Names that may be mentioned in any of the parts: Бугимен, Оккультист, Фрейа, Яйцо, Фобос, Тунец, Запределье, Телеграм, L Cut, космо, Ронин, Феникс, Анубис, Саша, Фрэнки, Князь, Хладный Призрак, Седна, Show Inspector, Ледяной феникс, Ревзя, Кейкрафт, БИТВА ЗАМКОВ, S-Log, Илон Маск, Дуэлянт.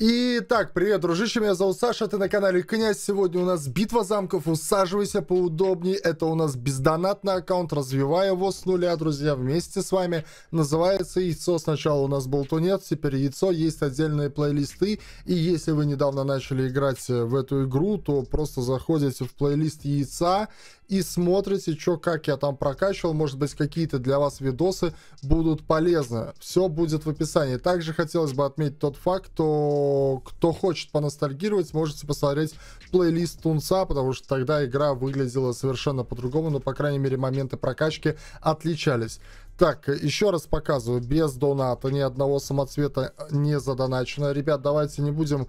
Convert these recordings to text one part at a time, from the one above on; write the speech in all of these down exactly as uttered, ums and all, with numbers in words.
Итак, привет, дружище, меня зовут Саша, ты на канале Князь. Сегодня у нас битва замков, усаживайся поудобнее. Это у нас бездонатный аккаунт, развивая его с нуля, друзья, вместе с вами. Называется Яйцо. Сначала у нас был Тунец, теперь Яйцо. Есть отдельные плейлисты. И если вы недавно начали играть в эту игру, то просто заходите в плейлист Яйца и смотрите, что, как я там прокачивал. Может быть, какие-то для вас видосы будут полезны. Все будет в описании. Также хотелось бы отметить тот факт, что кто хочет поностальгировать, можете посмотреть плейлист Тунца, потому что тогда игра выглядела совершенно по-другому, но, по крайней мере, моменты прокачки отличались. Так, еще раз показываю, без доната, ни одного самоцвета не задоначено. Ребят, давайте не будем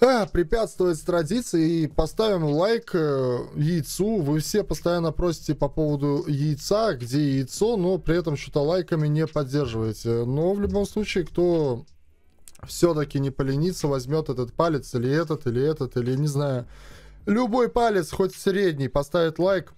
а, препятствовать традиции и поставим лайк Яйцу. Вы все постоянно просите по поводу Яйца, где Яйцо, но при этом что-то лайками не поддерживаете. Но в любом случае, кто... все-таки не поленится, возьмет этот палец, или этот, или этот, или не знаю. Любой палец, хоть средний, поставит лайк.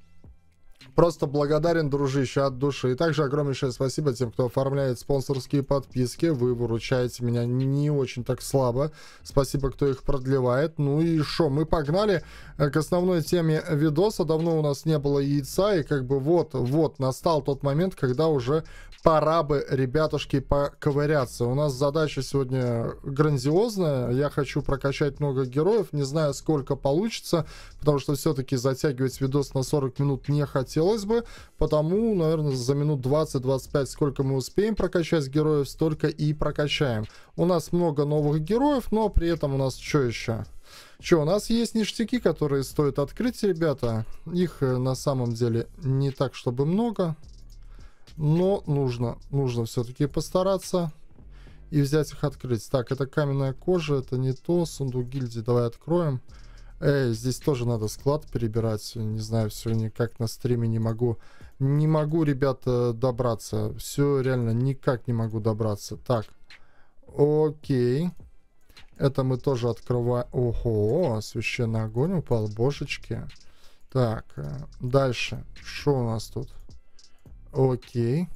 Просто благодарен, дружище, от души. И также огромнейшее спасибо тем, кто оформляет спонсорские подписки. Вы выручаете меня не очень так слабо. Спасибо, кто их продлевает. Ну и шо, мы погнали к основной теме видоса. Давно у нас не было Яйца. И как бы вот-вот настал тот момент, когда уже пора бы, ребятушки, поковыряться. У нас задача сегодня грандиозная. Я хочу прокачать много героев. Не знаю, сколько получится, потому что все-таки затягивать видос на сорок минут не хотелось. Хотелось бы, потому, наверное, за минут двадцать-двадцать пять, сколько мы успеем прокачать героев, столько и прокачаем. У нас много новых героев, но при этом у нас что еще? Что, у нас есть ништяки, которые стоит открыть, ребята. Их на самом деле не так, чтобы много, но нужно, нужно все-таки постараться и взять их открыть. Так, это каменная кожа, это не то, сундук гильдии, давай откроем. Эй, здесь тоже надо склад перебирать. Не знаю, все никак на стриме не могу. Не могу, ребята, добраться. Все реально никак не могу добраться. Так, окей. Это мы тоже открываем. Ого, священный огонь упал, божечки. Так, дальше. Что у нас тут? Окей.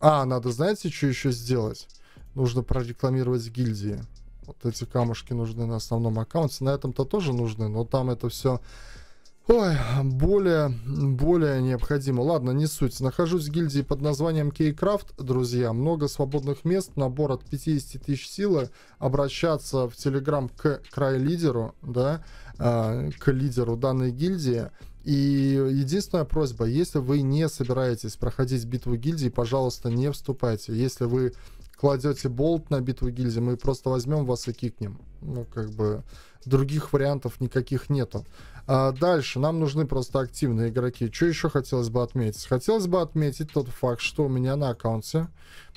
А, надо, знаете, что еще сделать? Нужно прорекламировать гильдии. Вот эти камушки нужны на основном аккаунте. На этом-то тоже нужны, но там это все ой, более, более необходимо. Ладно, не суть. Нахожусь в гильдии под названием Кейкрафт, друзья. Много свободных мест, набор от пятидесяти тысяч силы. Обращаться в Телеграм к край-лидеру, да, к лидеру данной гильдии. И единственная просьба, если вы не собираетесь проходить битву гильдии, пожалуйста, не вступайте. Если вы кладете болт на битву гильдии, мы просто возьмем вас и кикнем. Ну, как бы, других вариантов никаких нету. А дальше нам нужны просто активные игроки. Что еще хотелось бы отметить? Хотелось бы отметить тот факт, что у меня на аккаунте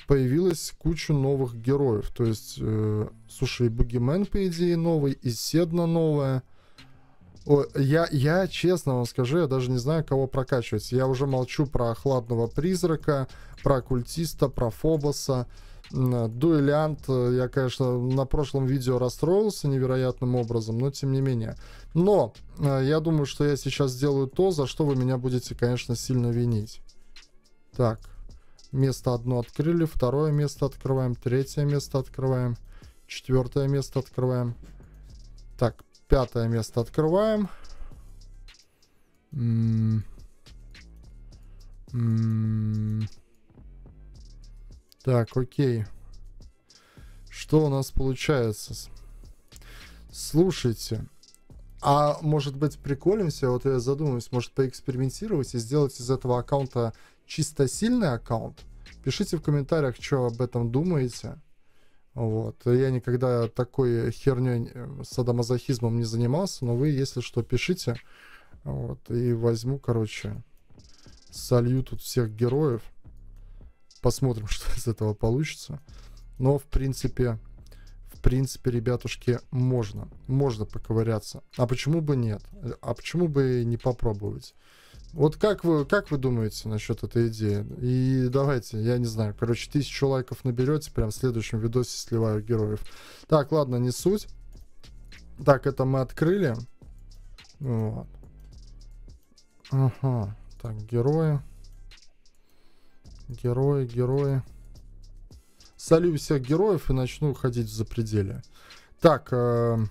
появилась куча новых героев. То есть, э, слушай, Бугимен, по идее, новый, и Седна новая. О, я, я, честно вам скажу, я даже не знаю, кого прокачивать. Я уже молчу про Хладного Призрака, про Оккультиста, про Фобоса. Дуэлянт, я, конечно, на прошлом видео расстроился невероятным образом, но тем не менее. Но я думаю, что я сейчас сделаю то, за что вы меня будете, конечно, сильно винить. Так, место одно открыли, второе место открываем, третье место открываем, четвертое место открываем. Так, пятое место открываем. М -м -м. Так, окей. Что у нас получается? Слушайте. А может быть, приколимся? Вот я задумаюсь, может, поэкспериментировать и сделать из этого аккаунта чисто сильный аккаунт? Пишите в комментариях, что об этом думаете. Вот. Я никогда такой херней, садомазохизмом не занимался, но вы, если что, пишите. Вот. И возьму, короче, солью тут всех героев. Посмотрим, что из этого получится. Но, в принципе, в принципе, ребятушки, можно. Можно поковыряться. А почему бы нет? А почему бы и не попробовать? Вот как вы, как вы думаете насчет этой идеи? И давайте, я не знаю, короче, тысячу лайков наберете, прям в следующем видосе сливаю героев. Так, ладно, не суть. Так, это мы открыли. Вот. Ага, так, герои. Герои, герои. солю всех героев и начну ходить в запределье. Так, э,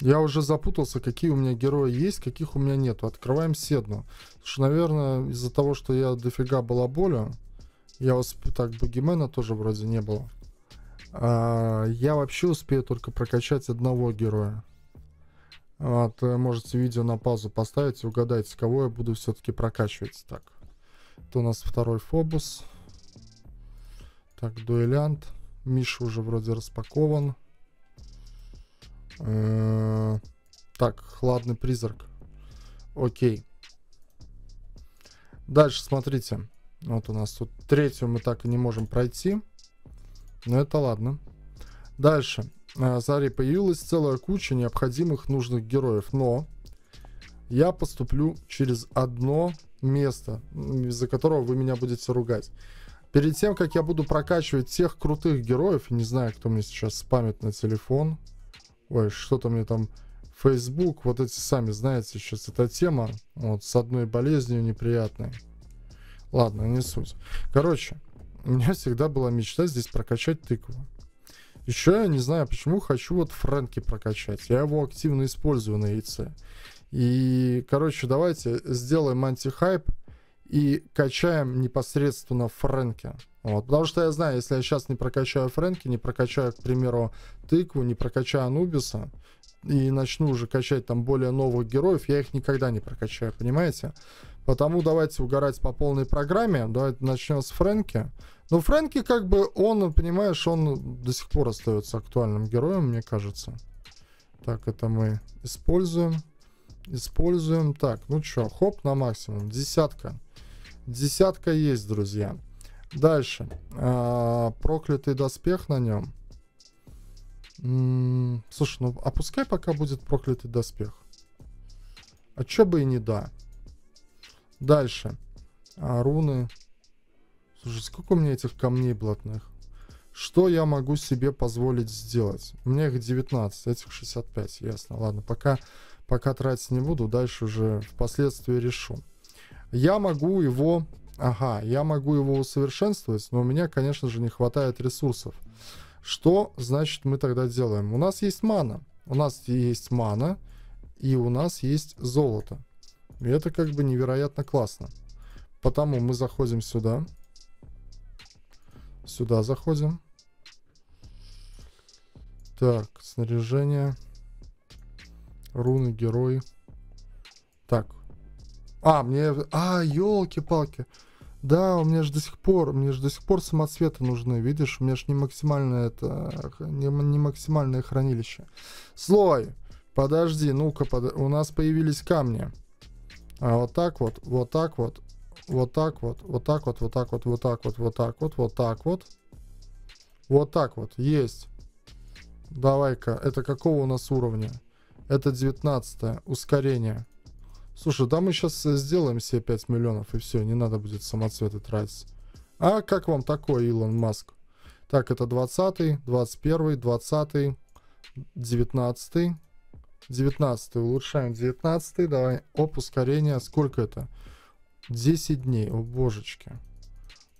я уже запутался, какие у меня герои есть, каких у меня нету. Открываем Седну. Потому что, наверное, из-за того, что я дофига балаболю, я успею... Так, Бугимена тоже вроде не было. Э, я вообще успею только прокачать одного героя. Вот, можете видео на паузу поставить и угадайте, кого я буду все-таки прокачивать. Так, это у нас второй Фобос. Так, Дуэлянт. Миша уже вроде распакован. Э-э- так, Хладный Призрак. Окей. Дальше, смотрите. Вот у нас тут третью мы так и не можем пройти. Но это ладно. Дальше. Заре появилась целая куча необходимых нужных героев, но я поступлю через одно место, из-за которого вы меня будете ругать. Перед тем, как я буду прокачивать всех крутых героев, не знаю, кто мне сейчас спамит на телефон. Ой, что-то мне там Facebook, вот эти сами, знаете, сейчас эта тема, вот, с одной болезнью неприятной. Ладно, не суть. Короче, у меня всегда была мечта здесь прокачать тыкву. Еще я не знаю, почему хочу вот Фрэнки прокачать. Я его активно использую на яйце. И, короче, давайте сделаем антихайп и качаем непосредственно Фрэнки. Вот. Потому что я знаю, если я сейчас не прокачаю Фрэнки, не прокачаю, к примеру, тыкву, не прокачаю Анубиса, и начну уже качать там более новых героев, я их никогда не прокачаю, понимаете? Потому давайте угорать по полной программе. Давайте начнем с Фрэнки. Но Фрэнки, как бы, он, понимаешь, он до сих пор остается актуальным героем, мне кажется. Так, это мы используем. Используем. Так, ну чё, хоп, на максимум. Десятка. Десятка есть, друзья. Дальше. А, проклятый доспех на нем. М-м, слушай, ну, а пускай пока будет проклятый доспех. А чё бы и не да. Дальше. А, руны. Слушай, сколько у меня этих камней блатных? Что я могу себе позволить сделать? У меня их девятнадцать, этих шестьдесят пять, ясно. Ладно, пока, пока тратить не буду, дальше уже впоследствии решу. Я могу его... Ага, я могу его усовершенствовать, но у меня, конечно же, не хватает ресурсов. Что, значит, мы тогда делаем? У нас есть мана. У нас есть мана, и у нас есть золото. И это как бы невероятно классно. Потому мы заходим сюда. Сюда заходим. Так, снаряжение. Руны, герой. Так. А, мне... А, елки-палки. Да, у меня же до сих пор... Мне же до сих пор самоцветы нужны, видишь? У меня же не максимальное это... Не, не максимальное хранилище. Слой! Подожди, ну-ка, под... у нас появились камни. А вот так вот, вот так вот. Вот так вот, вот так вот, вот так вот, вот так вот, вот так вот, вот так вот. Вот так вот, есть. Давай-ка, это какого у нас уровня? Это девятнадцатое, ускорение. Слушай, да мы сейчас сделаем себе пять миллионов, и все, не надо будет самоцветы тратить. А как вам такой, Илон Маск? Так, это двадцатый, двадцать первый, двадцатый, девятнадцатый, девятнадцатый, улучшаем девятнадцатый, давай, оп, ускорение, сколько это? десять дней. О, божечки.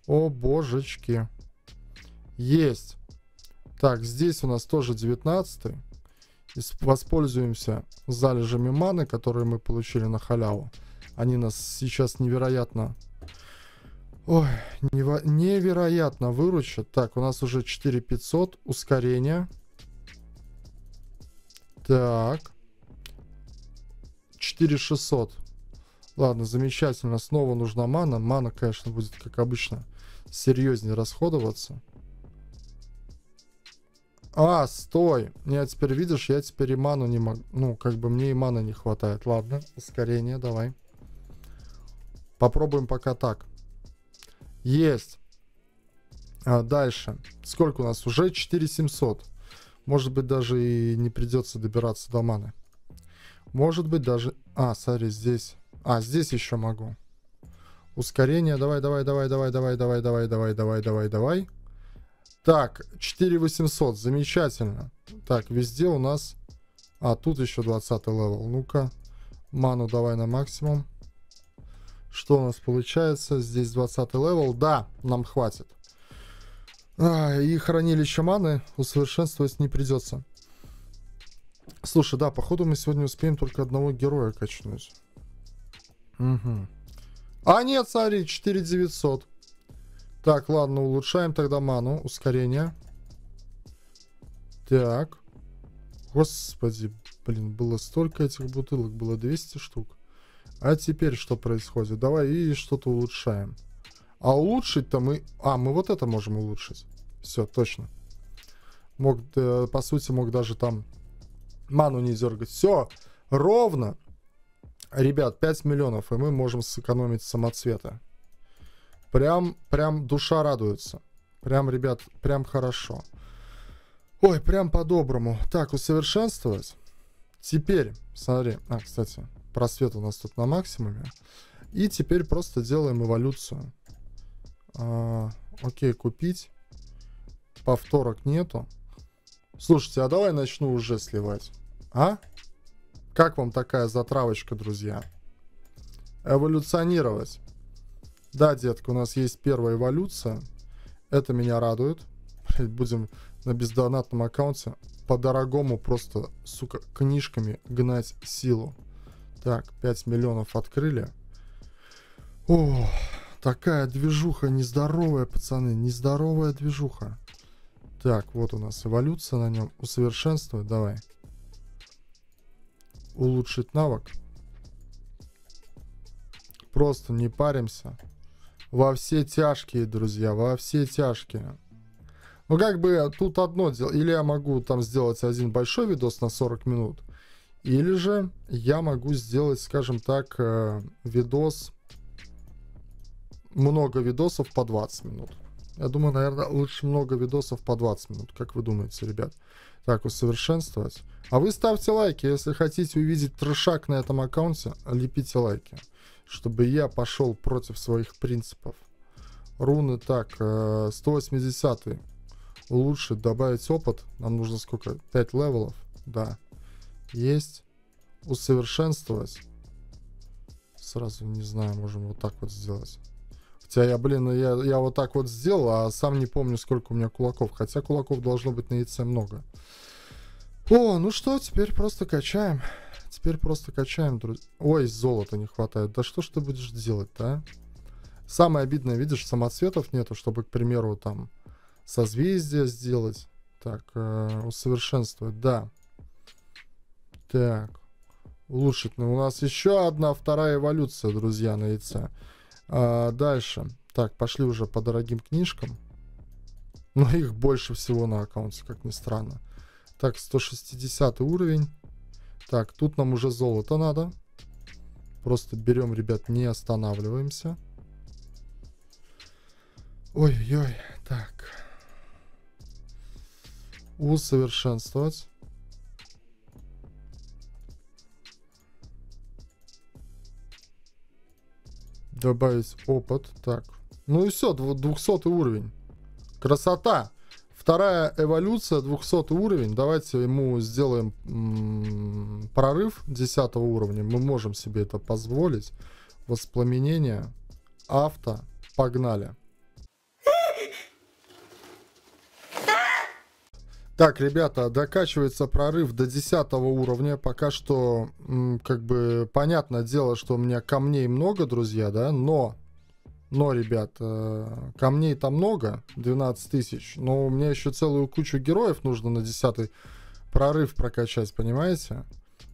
О, божечки. Есть. Так, здесь у нас тоже девятнадцатый. Воспользуемся залежами маны, которые мы получили на халяву. Они нас сейчас невероятно... Ой, нево... невероятно выручат. Так, у нас уже четыре тысячи пятьсот. Ускорение. Так. четыре тысячи шестьсот. Ладно, замечательно. Снова нужна мана. Мана, конечно, будет, как обычно, серьезнее расходоваться. А, стой! Я теперь, видишь, я теперь и ману не могу... Ну, как бы мне и маны не хватает. Ладно, ускорение, давай. Попробуем пока так. Есть. А дальше. Сколько у нас? Уже четыре тысячи семьсот. Может быть, даже и не придется добираться до маны. Может быть, даже... А, сори, здесь... А, здесь еще могу. Ускорение. Давай, давай, давай, давай, давай, давай, давай, давай, давай, давай, давай. Так, четыре тысячи восемьсот. Замечательно. Так, везде у нас... А, тут еще двадцатый левел. Ну-ка. Ману давай на максимум. Что у нас получается? Здесь двадцатый левел. Да, нам хватит. А, и хранилище маны усовершенствовать не придется. Слушай, да, походу мы сегодня успеем только одного героя качнуть. Угу. А нет, смотри, четыре тысячи девятьсот. Так, ладно, улучшаем тогда ману. Ускорение. Так. Господи, блин, было столько этих бутылок. Было двести штук. А теперь что происходит? Давай и что-то улучшаем. А улучшить-то мы... А, мы вот это можем улучшить. Все, точно. Мог, э, по сути, мог даже там ману не дергать. Все, ровно. Ребят, пять миллионов, и мы можем сэкономить самоцвета. Прям, прям душа радуется. Прям, ребят, прям хорошо. Ой, прям по-доброму. Так, усовершенствовать. Теперь, смотри. А, кстати, просвет у нас тут на максимуме. И теперь просто делаем эволюцию. А, окей, купить. Повторок нету. Слушайте, а давай начну уже сливать. А? Как вам такая затравочка, друзья? Эволюционировать. Да, детка, у нас есть первая эволюция. Это меня радует. Будем на бездонатном аккаунте по-дорогому просто, сука, книжками гнать силу. Так, пять миллионов открыли. О, такая движуха нездоровая, пацаны. Нездоровая движуха. Так, вот у нас эволюция на нем. Усовершенствовать, давай. Улучшить навык. Просто не паримся. Во все тяжкие, друзья, во все тяжкие. Ну, как бы тут одно дело. Или я могу там сделать один большой видос на сорок минут. Или же я могу сделать, скажем так, видос... Много видосов по двадцать минут. Я думаю, наверное, лучше много видосов по двадцать минут. Как вы думаете, ребят? Так, усовершенствовать. А вы ставьте лайки. Если хотите увидеть трешак на этом аккаунте, лепите лайки. Чтобы я пошел против своих принципов. Руны, так, сто восьмидесятый. Улучшить, добавить опыт. Нам нужно сколько? пять левелов. Да. Есть. Усовершенствовать. Сразу, не знаю, можем вот так вот сделать. Хотя я, блин, я, я вот так вот сделал, а сам не помню, сколько у меня кулаков. Хотя кулаков должно быть на яйце много. О, ну что, теперь просто качаем. Теперь просто качаем, друзья. Ой, золота не хватает. Да что ж ты будешь делать-то, а? Самое обидное, видишь, самоцветов нету, чтобы, к примеру, там, созвездие сделать. Так, э, усовершенствовать, да. Так, улучшить. Ну, у нас еще одна, вторая эволюция, друзья, на яйце. А, дальше. Так, пошли уже по дорогим книжкам. Но их больше всего на аккаунте, как ни странно. Так, сто шестидесятый уровень. Так, тут нам уже золото надо. Просто берем, ребят, не останавливаемся. Ой-ой-ой. Так. Усовершенствовать. Добавить опыт. Так. Ну и все, двухсотый уровень. Красота! Вторая эволюция, двухсотый уровень. Давайте ему сделаем м-м, прорыв десятого уровня. Мы можем себе это позволить. Воспламенение. Авто. Погнали. Так, ребята, докачивается прорыв до десятого уровня. Пока что, как бы, понятное дело, что у меня камней много, друзья, да, но, но, ребят, камней-то много, двенадцать тысяч, но у меня еще целую кучу героев нужно на десятый прорыв прокачать, понимаете?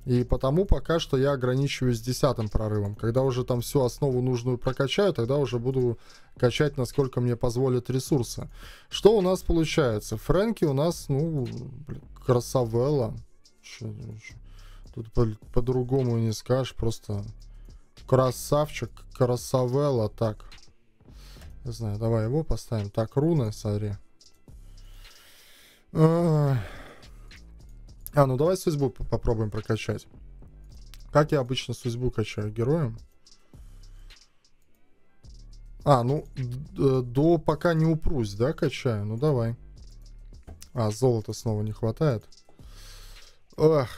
И потому пока что я ограничиваюсь десятым прорывом. Когда уже там всю основу нужную прокачаю, тогда уже буду качать, насколько мне позволят ресурсы. Что у нас получается? Фрэнки у нас, ну, блин, красавелла. Тут по-другому не скажешь, просто красавчик, красавелла. Так, не знаю, давай его поставим. Так, руны, смотри. А, ну давай судьбу попробуем прокачать. Как я обычно судьбу качаю героем? А, ну, до пока не упрусь, да, качаю? Ну давай. А, золота снова не хватает. Эх.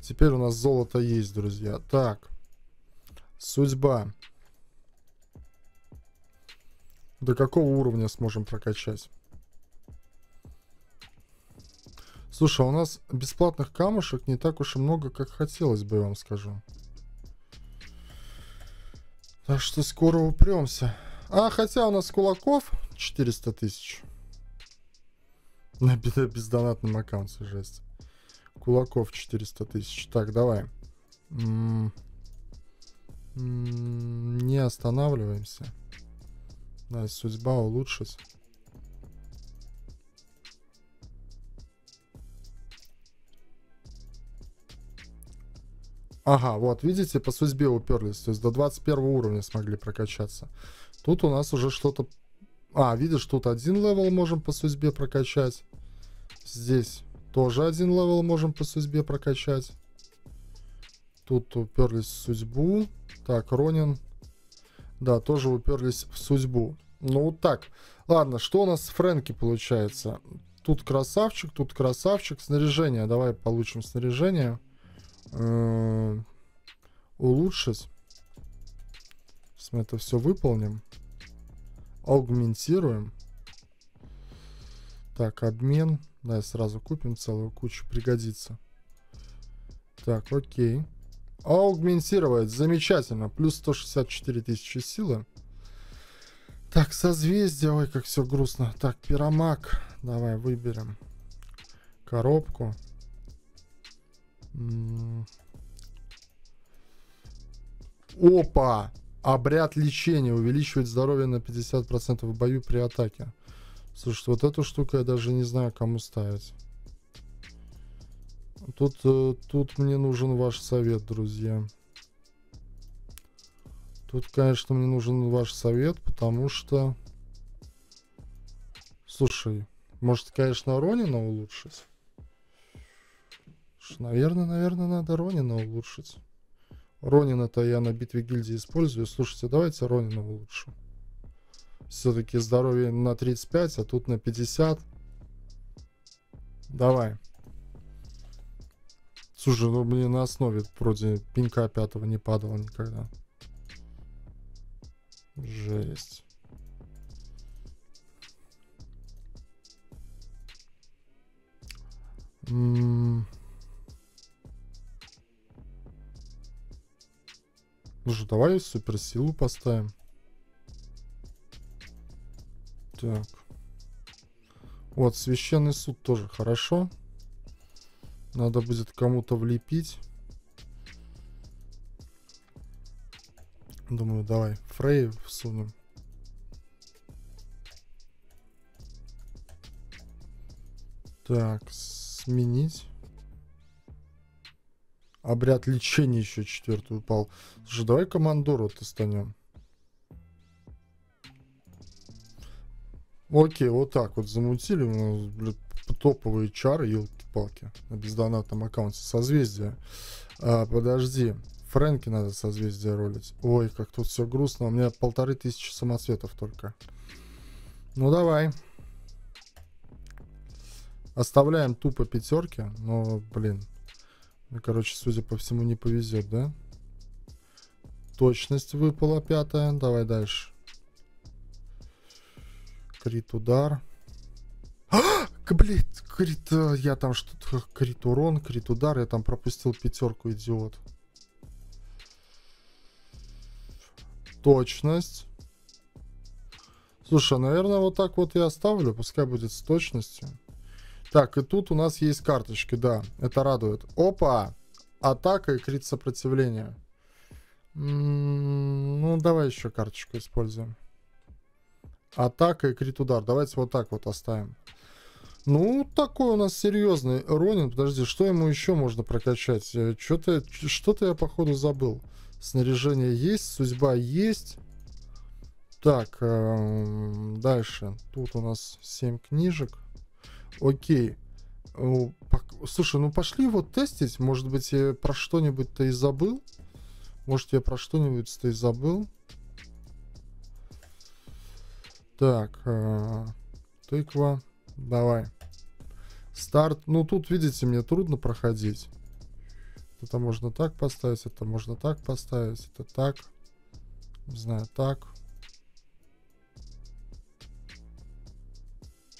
Теперь у нас золото есть, друзья. Так. Судьба. До какого уровня сможем прокачать? Слушай, у нас бесплатных камушек не так уж и много, как хотелось бы, я вам скажу. Так что скоро упремся. А, хотя у нас кулаков четыреста тысяч. На бездонатном аккаунте, жесть. Кулаков четыреста тысяч. Так, давай. М-м-м- не останавливаемся. Да, судьба улучшить. Ага, вот, видите, по судьбе уперлись. То есть до двадцать первого уровня смогли прокачаться. Тут у нас уже что-то... А, видишь, тут один левел можем по судьбе прокачать. Здесь тоже один левел можем по судьбе прокачать. Тут уперлись в судьбу. Так, Ронин. Да, тоже уперлись в судьбу. Ну, вот так. Ладно, что у нас с Фрэнки получается? Тут красавчик, тут красавчик. Снаряжение. Давай получим снаряжение. Улучшить. Сейчас мы это все выполним. Аугментируем. Так, обмен. Да, сразу купим целую кучу. Пригодится. Так, окей. Аугментировать. Замечательно. Плюс сто шестьдесят четыре тысячи силы. Так, созвездие. Ой, как все грустно. Так, пиромаг. Давай выберем коробку. Опа! Обряд лечения. Увеличивает здоровье на пятьдесят процентов в бою при атаке. Слушай, вот эту штуку я даже не знаю, кому ставить. Тут, тут мне нужен ваш совет, друзья. Тут, конечно, мне нужен ваш совет, потому что... Слушай, может, конечно, Ронина улучшить? Наверное, наверное, надо Ронина улучшить. Ронина-то я на битве гильдии использую. Слушайте, давайте Ронина улучшу. Все-таки здоровье на тридцать пять, а тут на пятьдесят. Давай. Слушай, ну мне на основе вроде пинка пятого не падало никогда. Жесть. М-м-м. Ну же, давай суперсилу поставим. Так. Вот, священный суд тоже хорошо. Надо будет кому-то влепить. Думаю, давай Фрей всунем. Так, сменить. Обряд лечения еще четвертый упал. Слушай, давай командору-то станем. Окей, вот так вот замутили. Ну, блин, топовые чары, елки-палки. На бездонатном аккаунте. Созвездие. А, подожди. Фрэнки надо созвездие ролить. Ой, как тут все грустно. У меня полторы тысячи самоцветов только. Ну, давай. Оставляем тупо пятерки. Но, блин. Короче, судя по всему, не повезет, да? Точность выпала пятая. Давай дальше. Крит удар. А! Блин, крит... Я там что-то... Крит урон, крит удар. Я там пропустил пятерку, идиот. Точность. Слушай, наверное, вот так вот я оставлю. Пускай будет с точностью. Так, и тут у нас есть карточки, да, это радует. Опа! Атака и крит сопротивления. М-м-м, ну, давай еще карточку используем. Атака и крит удар. Давайте вот так вот оставим. Ну, такой у нас серьезный Ронин. Подожди, что ему еще можно прокачать? Что-то, что-то я, походу, забыл. Снаряжение есть, судьба есть. Так, э-м, дальше. Тут у нас семь книжек. Окей. Слушай, ну пошли вот тестить. Может быть, я про что-нибудь-то и забыл. Может, я про что-нибудь-то и забыл. Так. Тыква. Давай. Старт. Ну, тут, видите, мне трудно проходить. Это можно так поставить, это можно так поставить, это так. Не знаю, так.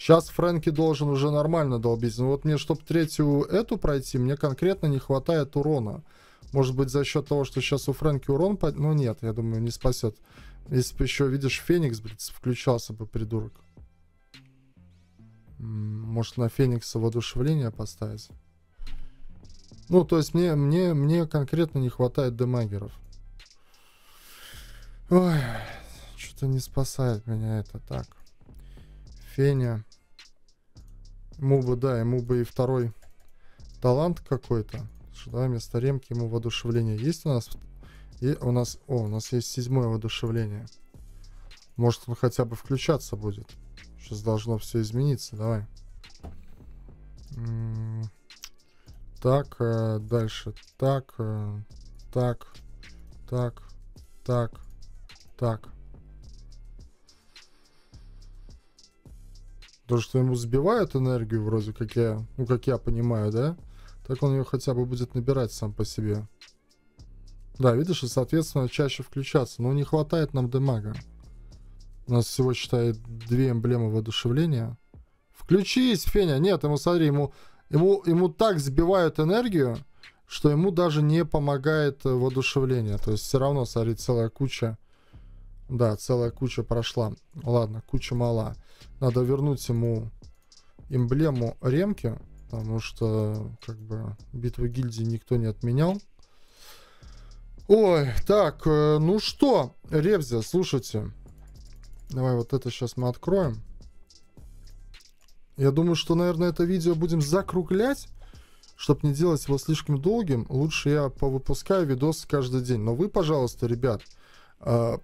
Сейчас Фрэнки должен уже нормально долбить. Но вот мне, чтобы третью эту пройти, мне конкретно не хватает урона. Может быть, за счет того, что сейчас у Фрэнки урон... Под... Ну нет, я думаю, не спасет. Если бы еще, видишь, Феникс, блядь, включался бы, придурок. Может, на Феникса воодушевление поставить? Ну, то есть мне, мне, мне конкретно не хватает демагеров. Ой, что-то не спасает меня это так. Феня. Ему бы, да, ему бы и второй талант какой-то. Да, вместо ремки ему воодушевление. Есть у нас... И у нас... О, у нас есть седьмое воодушевление. Может, он хотя бы включаться будет. Сейчас должно все измениться. Давай. Так, дальше. Так, так, так, так, так. То, что ему сбивают энергию, вроде как я, ну, как я понимаю, да? Так он ее хотя бы будет набирать сам по себе. Да, видишь, и, соответственно, чаще включаться. Но не хватает нам демага. У нас всего, считай, две эмблемы воодушевления. Включись, Феня! Нет, ему, смотри, ему, ему, ему так сбивают энергию, что ему даже не помогает воодушевление. То есть все равно, смотри, целая куча... Да, целая куча прошла. Ладно, куча мала. Надо вернуть ему эмблему ремки, потому что, как бы, битву гильдии никто не отменял. Ой, так, ну что, Ревзя, слушайте. Давай вот это сейчас мы откроем. Я думаю, что, наверное, это видео будем закруглять, чтобы не делать его слишком долгим. Лучше я повыпускаю видосы каждый день. Но вы, пожалуйста, ребят,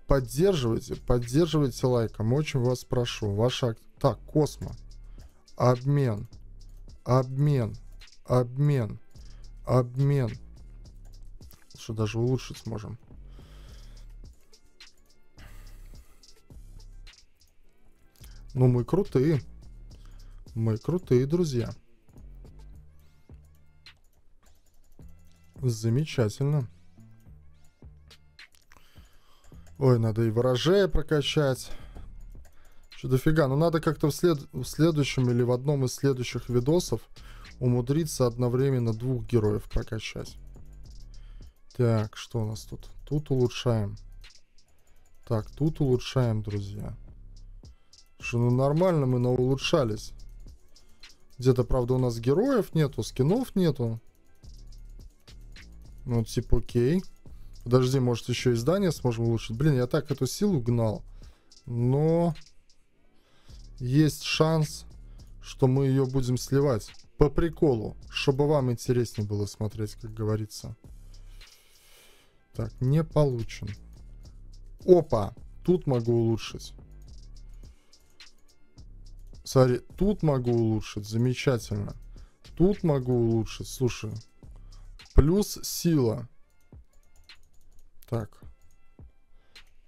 поддерживайте, поддерживайте лайком. Очень вас прошу. Ваша... Так, космо. Обмен. Обмен. Обмен. Обмен. Что даже улучшить сможем. Ну, мы крутые. Мы крутые, друзья. Замечательно. Ой, надо и ворожея прокачать. Что дофига. Но надо как-то в, след... в следующем или в одном из следующих видосов умудриться одновременно двух героев прокачать. Так, что у нас тут? Тут улучшаем. Так, тут улучшаем, друзья. Что, ну нормально мы наулучшались. Где-то, правда, у нас героев нету, скинов нету. Ну, типа, окей. Подожди, может, еще и здание сможем улучшить. Блин, я так эту силу гнал. Но есть шанс, что мы ее будем сливать. По приколу. Чтобы вам интереснее было смотреть, как говорится. Так, не получен. Опа! Тут могу улучшить. Смотри, тут могу улучшить. Замечательно. Тут могу улучшить. Слушай. Плюс сила. Так.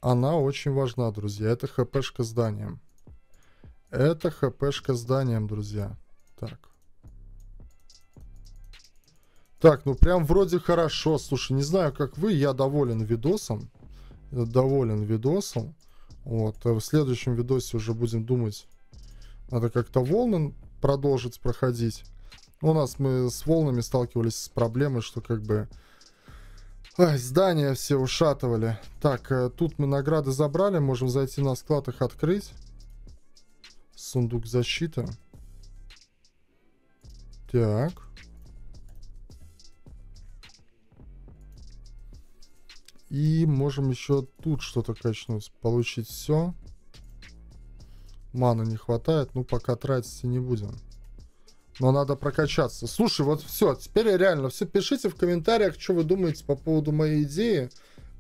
Она очень важна, друзья. Это хпшка зданием. Это хпшка зданием, друзья. Так. Так, ну прям вроде хорошо. Слушай, не знаю, как вы. Я доволен видосом. Я доволен видосом. Вот. В следующем видосе уже будем думать. Надо как-то волны продолжить проходить. У нас мы с волнами сталкивались с проблемой, что как бы... Ой, здания все ушатывали. Так, тут мы награды забрали. Можем зайти на склад, их открыть. Сундук защиты. Так. И можем еще тут что-то качнуть. Получить все. Маны не хватает. Ну, пока тратиться не будем. Но надо прокачаться. Слушай, вот все, теперь реально все. Пишите в комментариях, что вы думаете по поводу моей идеи.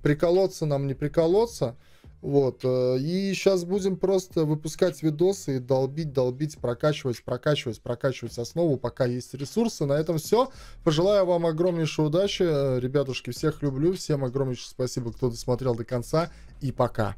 Приколоться нам, не приколоться. Вот. И сейчас будем просто выпускать видосы и долбить, долбить, прокачивать, прокачивать, прокачивать основу, пока есть ресурсы. На этом все. Пожелаю вам огромнейшей удачи. Ребятушки, всех люблю. Всем огромнейшее спасибо, кто досмотрел до конца. И пока.